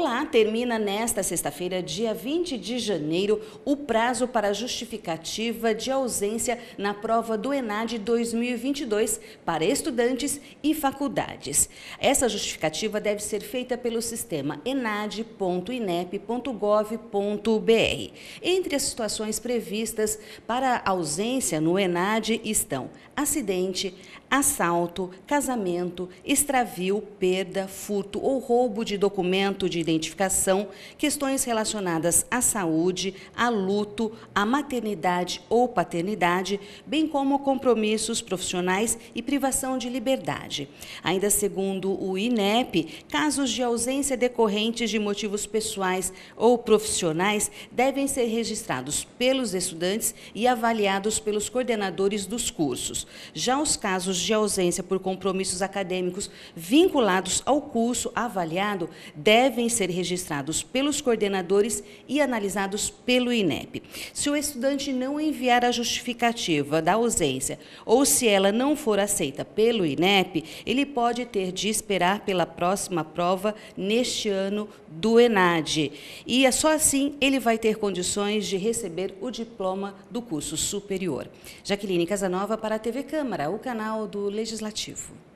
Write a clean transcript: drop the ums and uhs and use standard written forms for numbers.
Olá, termina nesta sexta-feira, dia 20 de janeiro, o prazo para justificativa de ausência na prova do Enade 2022 para estudantes e faculdades. Essa justificativa deve ser feita pelo sistema enade.inep.gov.br. Entre as situações previstas para ausência no Enade estão acidente, assalto, casamento, extravio, perda, furto ou roubo de documento de identificação, questões relacionadas à saúde, a luto, à maternidade ou paternidade, bem como compromissos profissionais e privação de liberdade. Ainda segundo o INEP, casos de ausência decorrentes de motivos pessoais ou profissionais devem ser registrados pelos estudantes e avaliados pelos coordenadores dos cursos. Já os casos de ausência por compromissos acadêmicos vinculados ao curso avaliado devem ser registrados pelos coordenadores e analisados pelo INEP. Se o estudante não enviar a justificativa da ausência ou se ela não for aceita pelo INEP, ele pode ter de esperar pela próxima prova neste ano do Enade. E é só assim ele vai ter condições de receber o diploma do curso superior. Jaqueline Casanova para a TV Câmara, o canal do Legislativo.